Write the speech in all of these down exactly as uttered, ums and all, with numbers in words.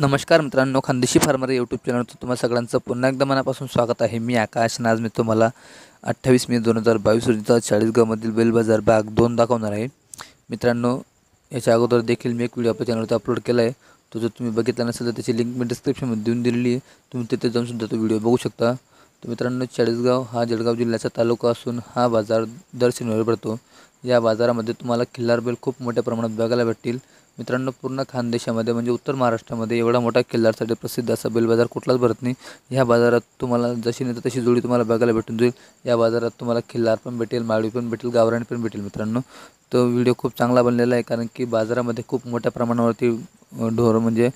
नमस्कार मित्रांनो, Khandeshi farmer YouTube चॅनलवर तुम्हाला सगळ्यांचं पुन्हा एकदा मनापासून स्वागत आहे। मी आकाश आणि आज मी तुम्हाला अठ्ठावीस मे दोन हजार बावीस रोजीचा चाळीसगावमधील बैल बाजार भाग दोन दाखवणार आहे। मित्रांनो, याच्या अगोदर देखील मी एक व्हिडिओ आपल्या चॅनलवर अपलोड केला आहे, तो जर तुम्ही बघितला नसेल तर त्याची लिंक मी डिस्क्रिप्शनमध्ये देऊन दिलेली आहे, तुम्ही तिथे जाऊन सुद्धा तो व्हिडिओ बघू शकता। तर मित्रांनो, चाळीसगाव हा जळगाव जिल्ह्याचा तालुका असून हा बाजार दर शनिवारी भरतो। या बाजारामध्ये तुम्हाला खिल्लार बैल खूप मोठ्या प्रमाणात बघायला भेटतील। मित्रांनो, पूर्ण खानदेशामध्ये म्हणजे उत्तर महाराष्ट्रामध्ये एवढा मोठा खिल्लारसाठी प्रसिद्ध असा बैल बाजार कुठलाच भरत नाही। ह्या बाजारात तुम्हाला जशी नाही तशी जोडी तुम्हाला बघायला भेटून जाईल। या बाजारात तुम्हाला खिल्लार पण भेटेल, मावळी पण भेटेल, गावराणी पण भेटेल। मित्रांनो, तो व्हिडिओ खूप चांगला बनलेला आहे, कारण की बाजारामध्ये खूप मोठ्या प्रमाणावरती ढोरं म्हणजे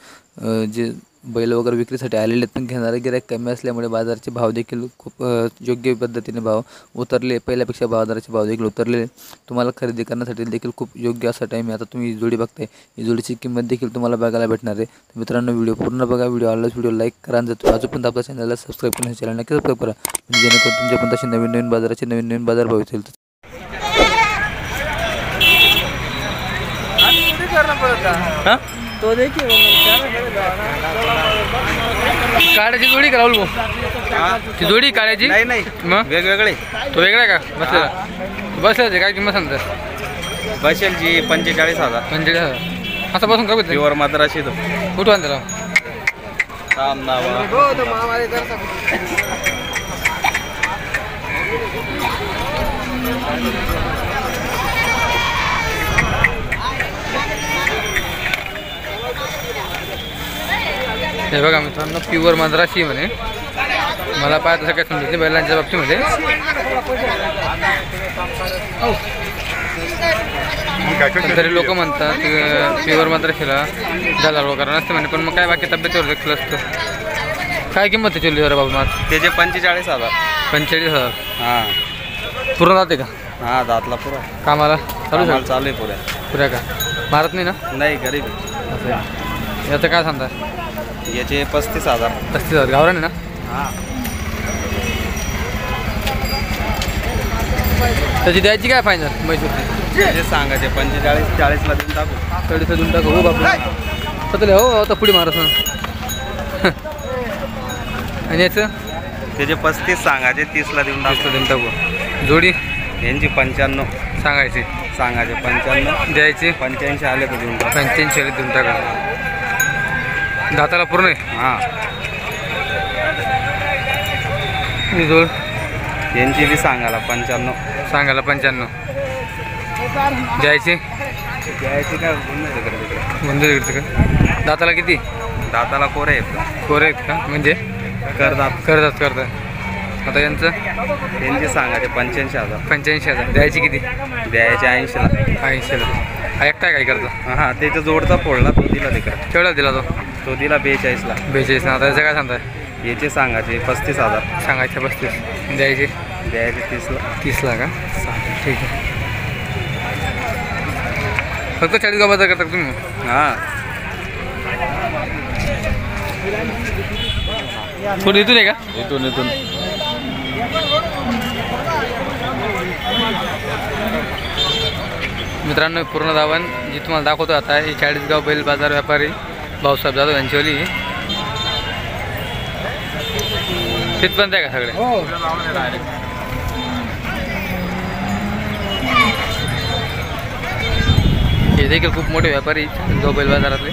जे बैल वगैरे विक्रीसाठी आलेले आहेत, पण घेणारे गिरायक कमी असल्यामुळे बाजाराचे भाव देखील खूप योग्य पद्धतीने भाव उतरले। पहिल्यापेक्षा बाजाराचे भाव देखील उतरले। तुम्हाला खरेदी करण्यासाठी देखील खूप योग्य असा टाईम आहे। आता तुम्ही जोडी बघताय, ही जोडीची किंमत देखील तुम्हाला बघायला भेटणार आहे। तर मित्रांनो, व्हिडिओ पूर्ण बघा। व्हिडिओ आवडल्यास व्हिडिओ लाईक करा, जर तुम्ही अजूनपर्यंत आपल्या चॅनलला सबस्क्राईब करून चॅनल नक्की सबस्क्राईब करा, म्हणजे जेणेकरून तुमच्यापर्यंत असे नवीन नवीन बाजाराचे नवीन नवीन बाजार भाव येतील। तो देखिए काळ्याची जोडी करावल भाऊ, ती जोडी काळ्याची नाही नाही मग वेगवेगळे तो वेगळा का बसला बसल्याची काय किंमत सांगतात? बसेल जी पंचेचाळीस हजार पंचेचाळीस हजार असं बसून का प्युअर मद्रासी तो कुठं आणला सामना हे बघा मित्रांनो, प्युअर मद्रासी म्हणे। मला पाहत असं काय समजते बैलांच्या बाबतीमध्ये। तरी लोक म्हणतात प्युअर मद्रासीला दलाल वगैरे नसते म्हणे, पण मग काय बाकी तब्येतीवर देखील असतं। काय किंमत आहे चोली जरा बाबू मात त्याचे? पंचेचाळीस हजार पंचेचाळीस हजार हां पुरा जाते का? हां जातला पुरा कामाला चालू चालू आहे पुऱ्या पुऱ्या का मारत नाही ना? नाही, गरीब आहे। याचं काय सांगता? याचे पस्तीस हजार पस्तीस हजार गावराणी ना? हां, त्याची द्यायची काय फायनल मैसूरची सांगायचे? पंचेचाळीस चाळीसला देऊन टाकू चाळीसला देऊन टाकू हो बापू पतले हो तर पुढे मारत ना। आणि याचं त्याचे पस्तीस सांगायचे, तीसला देऊन टाकू देऊन टाकू जोडी यांची पंच्याण्णव सांगायचे सांगायचे पंच्याण्णव द्यायचे पंच्याऐंशी आले तर देऊन टाका पंच्याऐंशी आले देऊन टाका दाताला पूर्ण आहे। हां जोड यांची बी सांगायला पंच्याण्णव सांगायला पंच्याण्णव द्यायचे द्यायचे का म्हणजे इकडे का दाताला किती? दाताला कोरे आहेत कोरे आहेत का म्हणजे करतात करतात करतात आता यांचं यांची सांगायचे पंच्याऐंशी हजार पंच्याऐंशी हजार द्यायची किती? द्यायचे ऐंशीला ऐंशीला एकटा काय करता? हां त्याचा जोडचा फोडला तो दिला ते करा केवढा दिला तो? तो दिला बेचाळीसला बेचाळीसला आता याचं काय सांगताय? याचे सांगायचे पस्तीस हजार सांगायचे पस्तीस द्यायचे द्यायचे तीसला तीसला का? ठीक आहे। फक्त चाळीसगाव बाजार करता तुम्ही? हां थोडी इथून आहे का? इथून इथून मित्रांनो, पूर्ण धावन जी तुम्हाला दाखवतो आता हे चाळीसगाव बैल बाजार व्यापारी भाऊसाहेब जाधव यांच्यावली तिथपर्यंत आहे का सगळे? हे देखील खूप मोठे व्यापारी जो बैल बाजारातले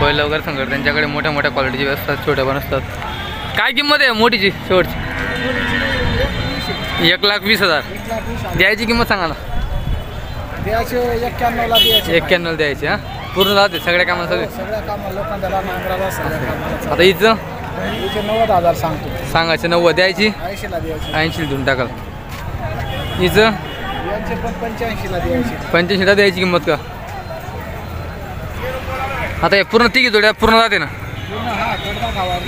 बैल वगैरे संघट त्यांच्याकडे मोठ्या मोठ्या क्वालिटीची व्यवस्था छोट्या पण असतात। काय किंमत आहे मोठीची शेवटची? एक लाख वीस हजार द्यायची किंमत सांगा ना? द्यायचे एक्क्याण्णव द्यायचे हां पूर्ण राहते सगळ्या कामाला सगळे आता हिचं नव्वद हजार सांगतो सांगायचे नव्वद द्यायची ऐंशी देऊन टाकाल हिचं पंच्याऐंशीला द्यायची किंमत का? आता हे पूर्ण तिघी जोड्या पूर्ण राहते ना?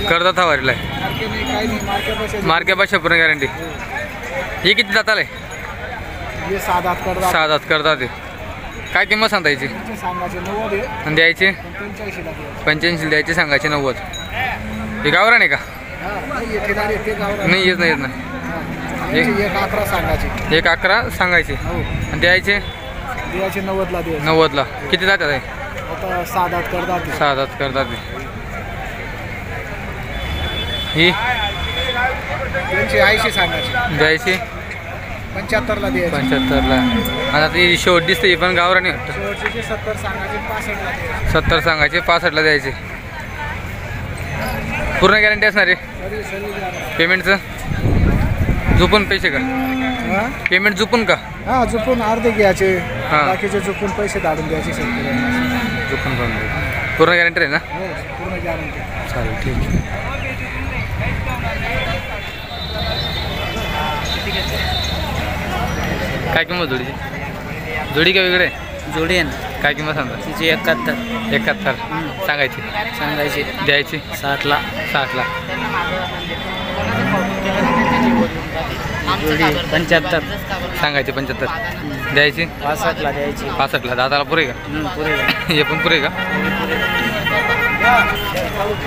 करतात हवारीला मार्के भाषा पूर्ण गॅरंटी। हे किती जाताल आहे? सहा जात करतात ते काय किंमत सांगता याची? आणि द्यायचे पंच्याऐंशी द्यायचे सांगायचे नव्वद हे गावराणी का? नाही येत नाही येत नाही एक अकरा सांगायचे आणि द्यायचे नव्वदला नव्वदला किती जातात आहे? आता सात आठ कर दाती सात आठ कर दाती ही त्यांची ऐंशी सांगायची द्यायची पंच्याहत्तर ला द्यायची पंच्याहत्तर ला आता ती शेवट दिसते ही पण गावराणी शेवटची सत्तर सांगायची पासष्ट ला द्यायची सत्तर सांगायची पासष्ट ला द्यायची पूर्ण गॅरंटी असणार आहे पेमेंटचं झुपून पैसे का पेमेंट झुपून का हाँ झुपून अर्धे घ्यायचे बाकीचे झुपून पैसे धाडून द्यायचे झुपून पूर्ण गॅरंटी आहे ना पूर्ण गॅरंटी चालेल ठीक आहे काय किंमत जोडीची जोडी काय वेगळे जोडी आहे ना काय किंमत सांगता तिची एकाहत्तर एकाहत्तर सांगायची सांगायची द्यायची साठ ला साठ ला जोडी पंच्याहत्तर सांगायची पंच्याहत्तर द्यायची पासष्ट ला द्यायची पासष्ट ला दादाला पुरे का पुरे हे पण पुरे का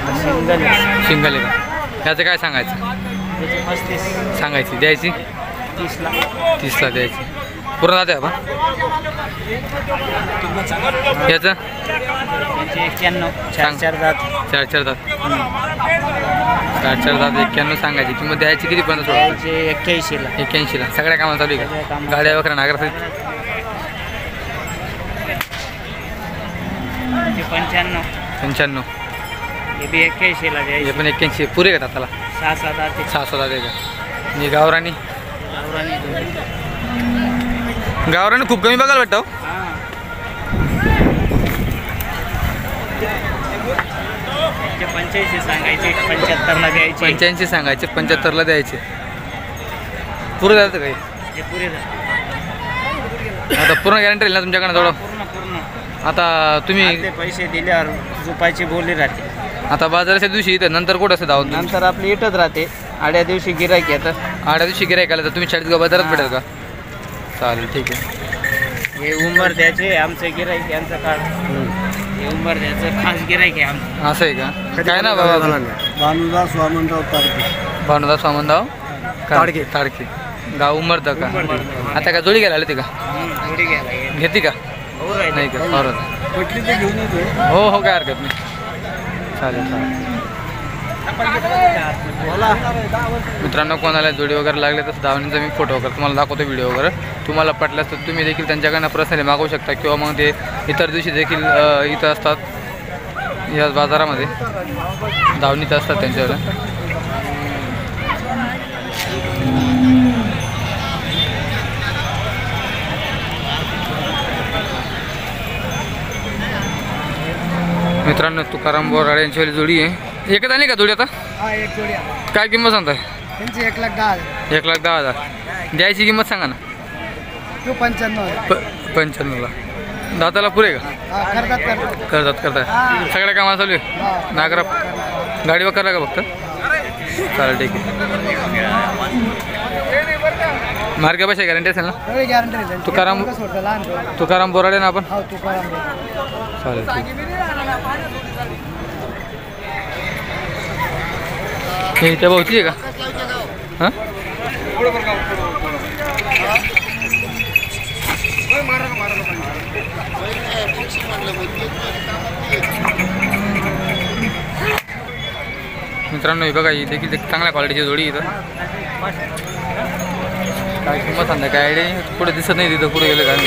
सिंगल सिंगल आहे का याचं काय सांगायचं पस्तीस सांगायची द्यायची तीस ला तीस ला द्यायची पूर्ण जाते आपण याचं एक्क्याण्णव चार चार दात चार चार दात चार चार दात एक्क्याण्णव सांगायची किंमत द्यायची किती पण द्यायची एक्क्याऐंशी ला एक्क्याऐंशी ला सगळ्या कामाला चालू आहे का गाड्या वगैरे नागरासाठी पंच्याण्णव पंच्याण्णव ये भी एक्क्याऐंशी ला द्यायची पण एक्क्याऐंशी पुरे का दाताला सहा सात दात सहा सात दात द्यायचं मी गावराणी गावराणी खूप कमी बघायला वाटतं पंच्याऐंशी सांगायचे पंच्याहत्तर ला द्यायचे पंच्याऐंशी सांगायचे पंच्याहत्तर ला द्यायचे पुरे जातं काही पुरे जातं आता पूर्ण गॅरंटी राहील ना तुमच्याकडे थोडं पूर्ण पूर्ण आता तुम्ही पैसे दिल्यावर झोपायची बोली राहते आता बाजाराच्या दिवशी इथं नंतर कुठं असं धावत नंतर आपली इथंच राहते आड्या दिवशी गिरायक येतं आड्या दिवशी गिरायक आलं तर तुम्ही चाळीसगाव बाजारात भेटेल का चालेल ठीक आहे हे उंबर द्यायचे आमचं गिरायक यांचं काढ हे उंबर द्यायचं खास गिरायक आहे आमचं असं आहे का काय ना बाबा भानुदास वामनराव ताडके भानुदास वामनराव ताडके ताडके गाव उंबर द का आता का जोडी घ्यायला आले ते का जोडी घ्यायला घेते का नाही का हो हो काय हरकत नाही मित्रांनो कोणाला जोडी वगैरे लागले तर दावणीचा मी फोटो वगैरे तुम्हाला दाखवतो व्हिडिओ वगैरे तुम्हाला पटल्यास तर तुम्ही देखील त्यांच्याकडनं प्रसंगी मागवू शकता किंवा मग ते इतर दिवशी देखील इथं असतात या बाजारामध्ये दावणीत असतात त्यांच्यावर मित्रांनो तुकाराम बोराडे यांची जोडी आहे एकच आली का जोडी आता काय किंमत सांगताय एक लाख दहा एक लाख दहा हजार द्यायची किंमत सांगा ना तू पंच्याण्णव पंच्याण्णवला दाताला पुरे का करतात करताय सगळ्या कामा चालू आहे नागरा गाडी वगैरे का फक्त चालेल ठीक आहे मार्गापाशी गॅरंटी असेल ना गॅरंटी तुकाराम तुकाराम बोराडे ना आपण चालेल हे त्या भाऊची आहे का मित्रांनो हे बघा ही देखील चांगल्या क्वालिटीची जोडी इथं काय किंमत सांगता काय आयडिया नाही पुढे दिसत नाही तिथं पुढे गेलं काय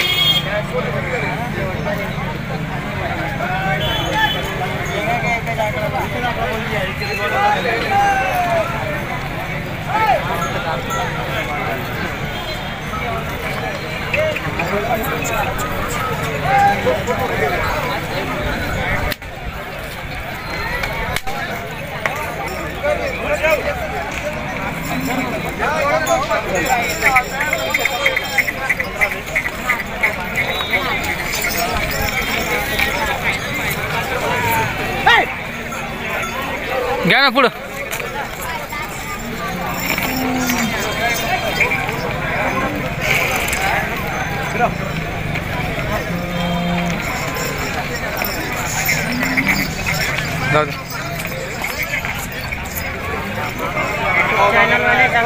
घ्या ना पुढं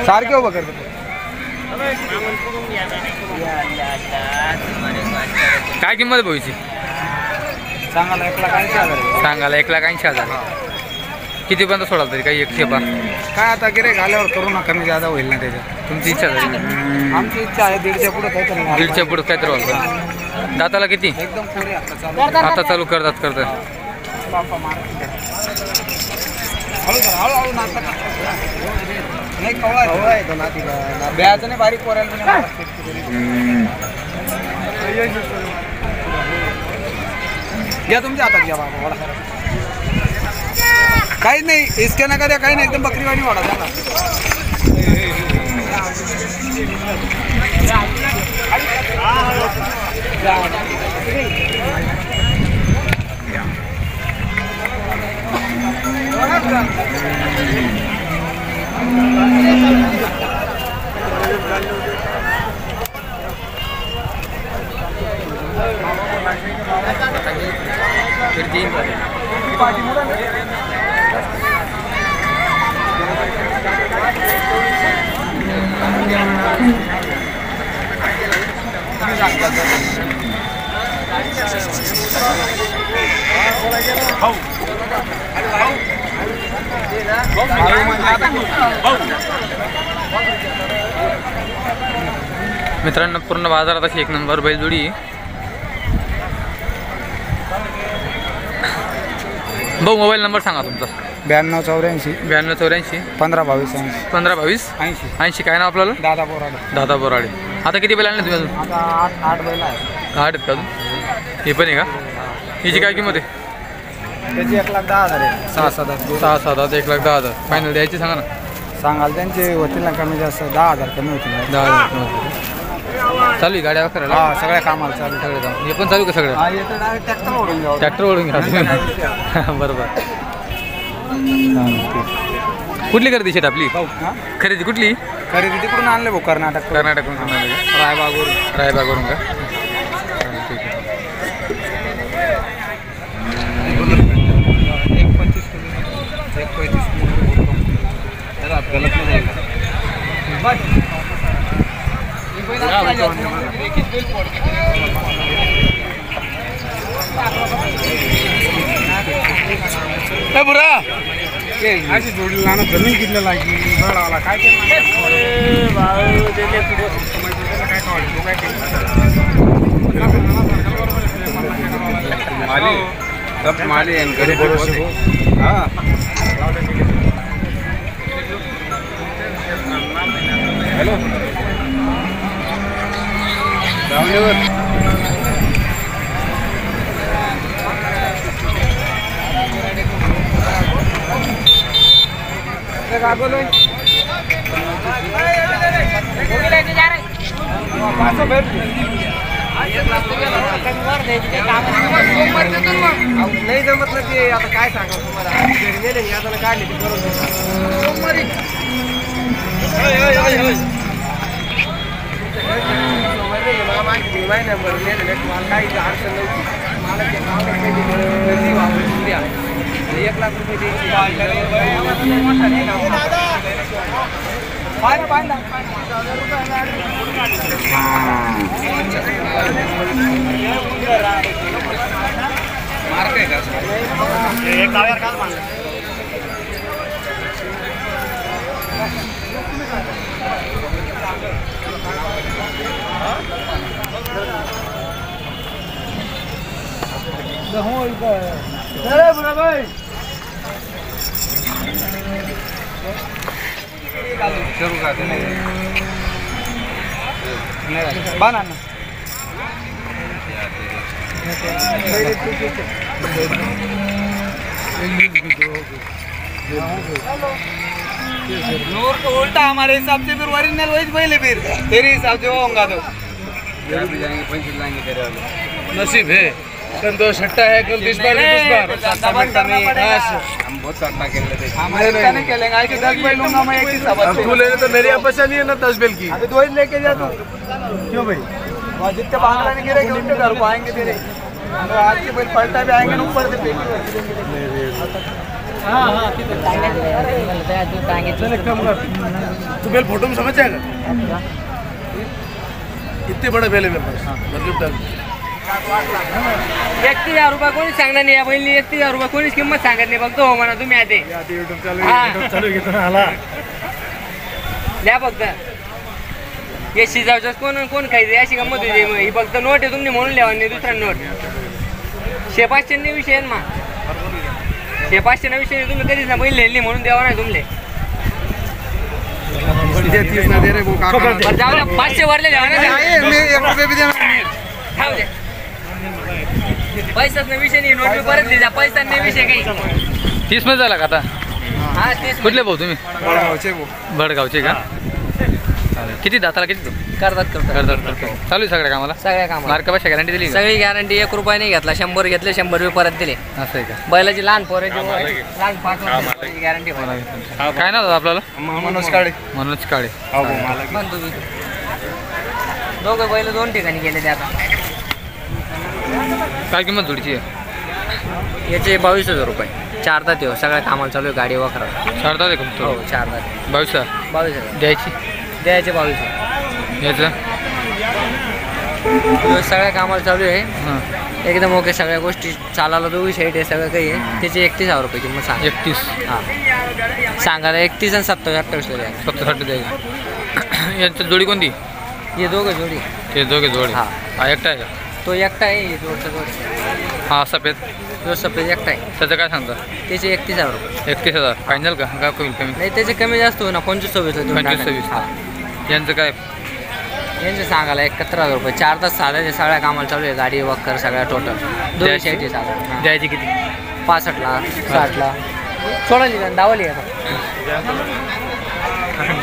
सारखे उभं करतो काय किंमत भाऊची सांगायला एक लाख ऐंशी हजार सांगायला एक लाख ऐंशी हजार किती पर्यंत सोडाल तरी काही एकशे पाच काय आता गिरे घाल्यावर करू ना कमी जादा होईल ना त्याच्यात तुमची इच्छा झाली आमची इच्छा आहे दीडच्या पुढे काय तर दीडच्या पुढे काय तर होईल दाताला किती एकदम पुढे आता चालू आता चालू करतात करतात बाप्पा मार नाही कवळा आहे तो नाती ना ब्याज ने बारीक कोरायला पण नाही या तुमच्या हातात घ्या बाबा वाडा काही नाही इसके नका द्या काही नाही एकदम बकरीवाणी वाडा झाला या How? मित्रांनो पूर्ण बाजारात अशी एक नंबर बैल जोडी भाऊ मोबाईल नंबर सांगा तुमचा ब्याण्णव चौऱ्याऐंशी ब्याण्णव चौऱ्याऐंशी पंधरा बावीस ऐंशी पंधरा बावीस ऐंशी ऐंशी काय नाव आपल्याला दादा बोराडे दादा बोराडे आता किती बैल आणले तुम्ही अजून आठ आठ बैल आहेत आठ आहेत का अजून हे पण आहे का हिची काय किंमत आहे त्याची एक लाख दहा हजार आहे सहा सात हजार सहा सात हजार एक लाख दहा हजार फायनल द्यायची सांगा ना सांगाल त्यांचे होतील ना कमी जास्त दहा हजार कमी होतील दहा हजार कमी होतील चालू आहे गाड्या करायला हां सगळ्या कामाला चालू सगळे काम हे पण चालू का सगळं हां येतं डायरेक्ट ट्रॅक्टर ओढून घ्या ट्रॅक्टर ओढून घ्या बरोबर कुठली खरेदी शेट आपली खरेदी कुठली खरेदी तिकडून आणले भाऊ कर्नाटक कर्नाटकून रायबागवरून रायबागवरून का ठीक आहे बुरा अशी जोडी लहान जमीन किती लागली बळाला काय केलं सब माले गरीब बरोबर हाँ हेलो डाउनलोड जा नाही जमत ना ते आता काय सांगा तुम्हाला एक लाख रुपये बाय बाय ना मार्क है का एक टायर काल मान ले हो इधर अरे बुरा भाई जरूर जाते नहीं बना ना नूर तो उल्टा हमारे हिसाब से फिर ओरिजिनल वही पहले फिर तेरे हिसाब से वो होगा तो नसीब है कल दो छट्टा है कल बीस बार बीस बार हम बहुत सट्टा खेल लेते हैं हमारे नहीं खेलेंगे आज के दस बेल लूंगा मैं एक ही सब अब तू ले ले तो मेरी आपस नहीं है ना दस बेल की अभी दो ही लेके जा तू क्यों भाई और जितने भागना नहीं गिरेगा उतने घर को आएंगे तेरे और आज के बेल पलटा भी आएंगे ऊपर से फेंक देंगे हां हां कितने टांगे चले कम कर तू बेल फोटो में समझ जाएगा इतने बड़ा बेल है मेरे पास मतलब एकतीस हजार रुपये कोणी सांगणार नाही, या बैलनी एकतीस हजार रुपये कोणीच किंमत सांगत नाही, बघतो हो म्हणा तुम्ही आधी द्या फक्त. हे शिजावच्याच कोण कोण खायचे अशी गंमत होती, ही फक्त नोट आहे तुम्ही म्हणून लिहावा नाही दुसरा नोट. शे पाचशे नाही विषय ना, शे पाचशे ना विषय तुम्ही कधीच ना बैल लिहिली म्हणून द्यावा नाही तुमले. पाचशे वरले द्यावा, पैसा नाही विषय नाही, नोट मी परत दिला, पैसा नाही विषय काही. तीस मध्ये झाला का आता? हा तीस. कुठले भाऊ तुम्ही? भडगावचे भाऊ. भडगावचे का? किती दाताला किती करतात? करतात करतात चालू आहे सगळ्या कामाला. सगळ्या कामाला मार्का पैसे गॅरंटी दिली? सगळी गॅरंटी, एक रुपया नाही घेतला, शंभर घेतले शंभर रुपये परत दिले. असं आहे का? बैलाची लहान पोराची लहान पाच गॅरंटी. काय नाव आपल्याला? मनोज काळे. मनोज काळे दोघं बैल दोन ठिकाणी गेले ते आता. काय किंमत जोडीची आहे याचे? बावीस हजार रुपये. चार दात येऊ, सगळ्या कामाला चालू आहे, गाडी वाकरा. चार दात आहे? हो चार दात. बावीस हजार. बावीस हजार द्यायची? द्यायचे बावीस हजार. याचं सगळ्या कामाला चालू आहे एकदम ओके, सगळ्या गोष्टी चालायला दोघी साईड आहे, सगळं काही आहे. त्याची एकतीस हजार रुपये किंमत सांग. एकतीस? हां सांगायला एकतीस आणि सत्तावीस अठ्ठावीस द्यायचं. सत्तावीस अठ्ठावीस द्यायचं. यांचं जोडी कोणती? हे दोघं जोडी. ते दोघे जोडी. हां एकटा आहे का तो? एकटा आहे हा सफेद. तो सफेद एकटा आहे. त्याचं काय सांगता? त्याचे एकतीस हजार रुपये. एकतीस हजार फायनल का? काय कमी कमी नाही, त्याचे कमी जास्त होईल ना. पंचवीस सव्वीस. पंचवीस सव्वीस. हां यांचं काय? यांचं सांगायला एकाहत्तर हजार रुपये. चार तास साधायचे, सगळ्या कामाला चालू आहे, गाडी वक्कर सगळ्या टोटल. द्यायची आहे साधा. द्यायची किती? पासष्टला साठला सोडायची का दावाली आता?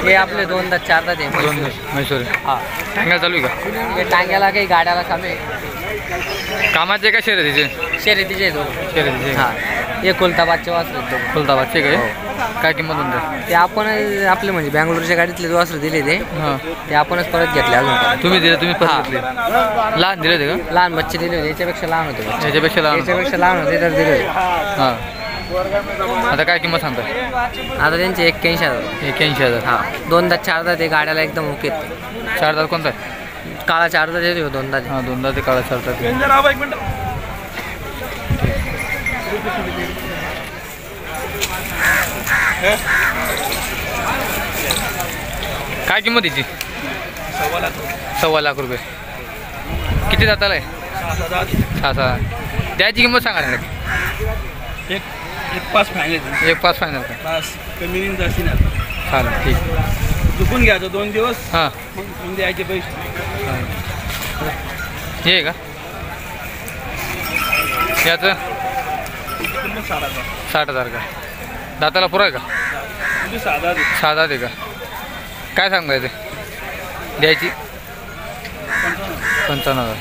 हे आपले दोन तास चार तास आहे. दोन तास मैसूर. हां टांग्या चालू आहे का? टांग्याला काही गाड्याला चालू आहे. कामाचे का शर्यतीचे? शर्यतीचे. दोन शर्यतीचे. हां हे कोलताबादचे वासरू. कोलताबादचे काय? काय किंमत म्हणते? ते आपण आपले म्हणजे बँगलोरच्या गाडीतले वासरू दिले ते. हां ते आपणच परत घेतले. अजून तुम्ही दिले? तुम्ही परत घेतले. लहान दिले होते का? लहान बच्चे दिले होते. याच्यापेक्षा लहान होते. याच्यापेक्षा लहान याच्यापेक्षा लहान होते तर दिले. हां आता काय किंमत सांगता? आता त्यांचे एक्क्याऐंशी हजार. एक्क्याऐंशी हजार. हां दोनदा चारदा ते गाड्याला एकदम ओके. चारदा कोणता? काळा चारदा देतो. दोनदा. हां दोनदा ते काळा चारदा. काय किंमत याची? सव्वा लाख. सव्वा लाख रुपये. किती जाताला आहे? सहा सहा. त्याची किंमत सांगा ना. एक एक पास फायनल. एक पास फायनल का? पास कमी नाही जास्त नाही. चालेल ठीक. दुखून घ्यायचं दोन दिवस. हां मग द्यायचे पैसे. हे का याचं? साठ हजार का? दाताला पुरा का? साधा साधा दे का? काय सांगायचं द्यायची? पंचावन्न हजार.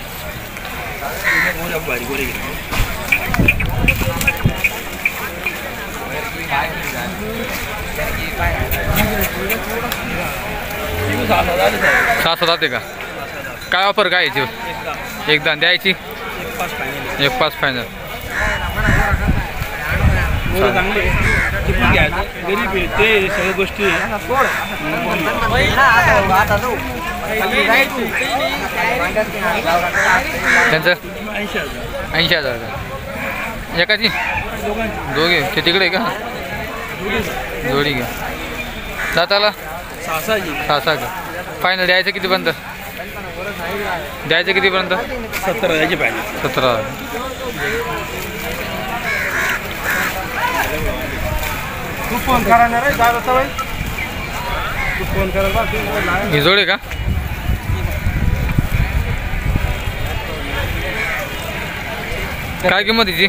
सात हजार ते का? काय ऑफर काय याची? एकदा द्यायची. एक पाच फायनल. गोष्टी त्यांचं ऐंशी हजार का? एकाची दोघे ते तिकडे का जोडी घ्या. दाताला सहा सहा का? फायनल द्यायचं कितीपर्यंत? द्यायचं कितीपर्यंत? सत्तर द्यायचे फायनल. सत्तर हजार. ही जोडी का? काय किंमत हिची?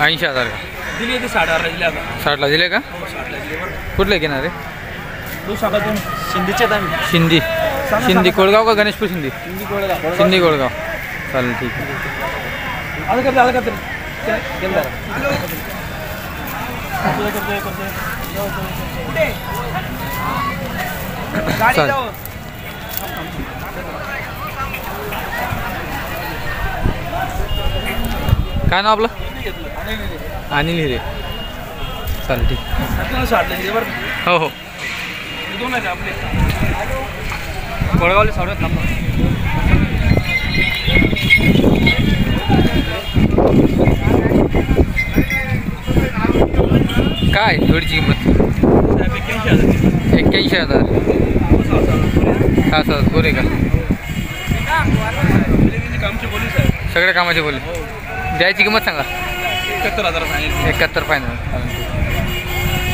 ऐंशी हजार. ऐंशी हजार का? दिली ते साठ हजार दिल्या. साठला दिले का? कुठले घेणार आहे? शिंदीचे. शिंदी शिंदी कोळगाव का गणेशपूर? शिंदी शिंदी कोळगाव. चालेल ठीक आहे. काय नाव आपलं? अनिल हिरे. चालेल ठीक. हो हो कोळगावला सावडत ना. काय जोडीची किंमत एक्क्याऐंशी हजार खास गोरे का सगळ्या कामाचे बोले द्यायची किंमत सांगा एकाहत्तर हजार एकाहत्तर फायनल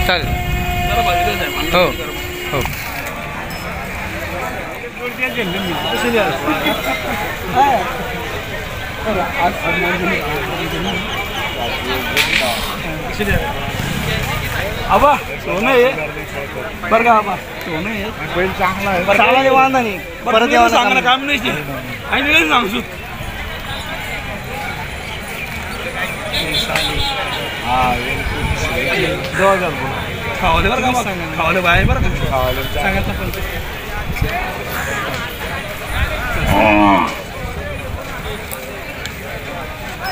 चालेल हो हो आबा सोनं आहे बरं का आबा सोनं आहे बैल चांगला आहे चांगला आहे वांदा नाही परत येऊन सांगणं काम नाही आणि लगेच सांगू हां दोन हजार खावले बरं का खावले बाहेर बरं का खावले सांगायचं पण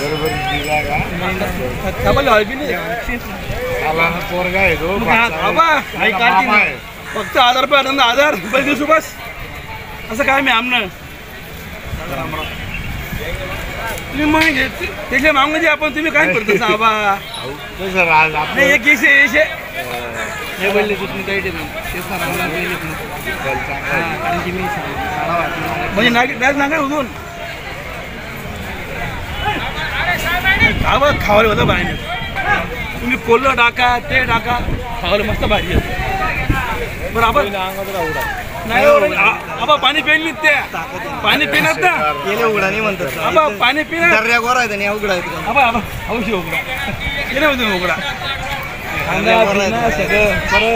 बरोबर दिला का डबल हॉलबीने पोरगा आहे तो फक्त हजार रुपये आनंद हजार रुपये दिसू बस असं काय मी आमनं त्याचे मागून जे आपण तुम्ही काय करतो साबा नाही एक एकशे एकशे हे बोलले तुम्ही काही म्हणजे नाग नाच नाका उजून आवाज खावले होतं बाहेर तुम्ही कोल्हा डाका ते डाका खावलं मस्त भारी आहे बरं आपण नाही आबा पाणी पेन लिहित त्या पाणी पिणार ना गेले उघडाने म्हणतात आबा पाणी पिणार दर्या गोरा आहे त्याने उघडा आहे आबा आबा हौशी उघडा गेले होते उघडा सगळं बरं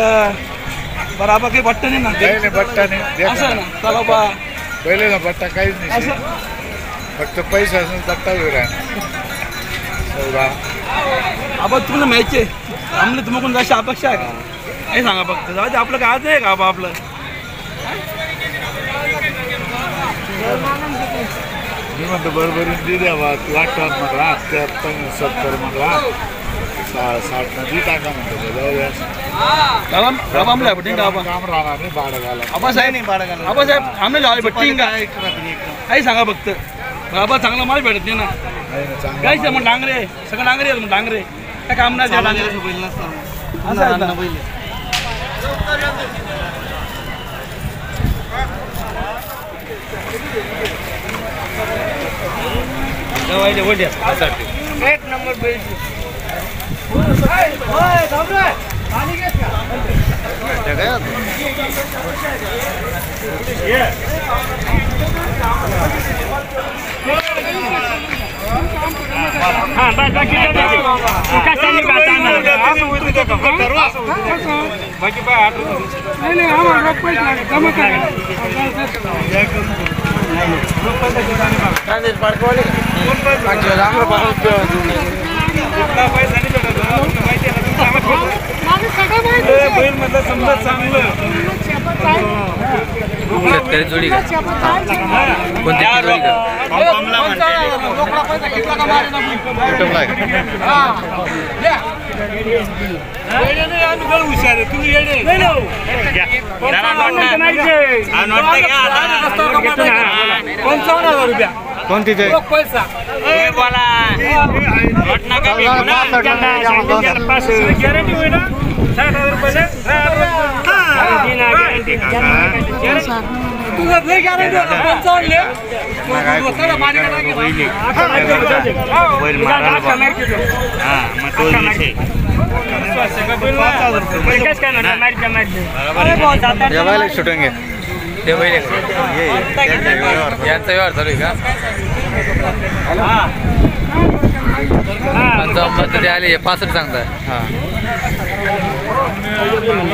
बरं आबा काही बट्टा नाही ना बट्टा नाही असं ना चला बा पहिले ना बट्टा काहीच नाही असं फक्त पैसा असून बट्टा घेऊया आबा तुम्हाला माहिती आहे आम्हाला तुम्हाला जायची अपेक्षा आहे का हे सांगा फक्त जाऊ दे आपलं काय आहे का आबा आपलं मी म्हणतो बरोबरीने दे द्या बा वाटतात मग राहत ते पण सत्तर मग राहत साठ नदी टाका म्हणतो जाऊ द्या बाबा आम्हाला बटिंग आबा काम राहणार नाही भाडं घाला आबा साहेब नाही भाडं घाला आबा साहेब आम्हाला झाले बटिंग आहे सांगा फक्त बाबा चांगला माल भेटत नाही ना काहीच मग डांगरे सगळं डांगरे मग डांगरे काय काम नाही एक नंबर हाँ बस बस किधर देखिए उसका चलने का टाइम है आप उधर देखो करो बाकी बाय आठ नहीं नहीं हम रोक पे जाएंगे कम करें रोक पे जाने का कहाँ इस पार्क वाले आज राम राम पे इतना पैसा नहीं चला तो भाई हमें सगा भाई बहन मतलब समझ सांगल शेतकरी जोडी का कोणती जोडी का कमला म्हणते लोकला पैसा किती का मारे ना कुटुंबला हा येडे नाही आम्ही गळ हुशार आहे तुम्ही येडे नाही ना नोट नाही आ नोट घ्या पंचावन्न हजार रुपये कोणती ते पैसा ए बोला नोट ना कमी गॅरंटी होईल ना साठ हजार रुपये सुटेंगे व्यवहार चालू का आले पासष्ट सांगताय नरम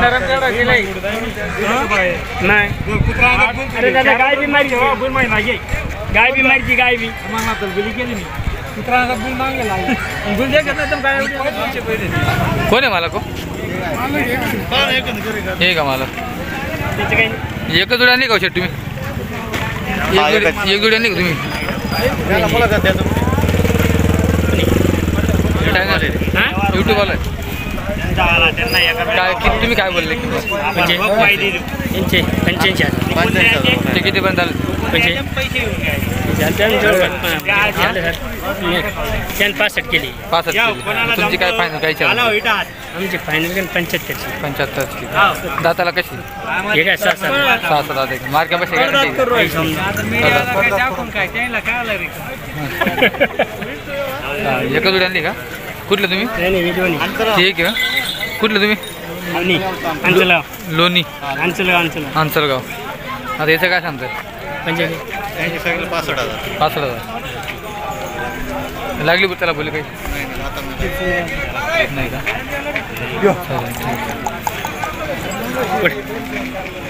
नरम करा गेले नाही कुत्रा गाय बीमारी हो गुरमाई नाही गाय बीमारीची गाय बी आम्हाला तर बिली केली नाही कौन है मालक को? एक है मालक। एक जोड़ा नहीं खाऊ शेट तुम्हें? एक जोड़ा नहीं तुम्हें? यूट्यूब वाला है कित तुम्हें काय बोलले किती बंद पासष्ट केली पासष्ट तुमची काय फायनल काय चालू आमची फायनल पंच्याहत्तर पंच्याहत्तर। दाताला कशी हे काय सहा सहा दात आहे मार्का बसे एक जोड्यांनी का कुठले तुम्ही? ठीक आहे कुठले तुम्ही? लोणी लोणी अंचलगाव अंचलगाव। आता याचं काय सांगताय? पासष्ट हजार पासष्ट हजार। लागली त्याला बोली काही नाही का?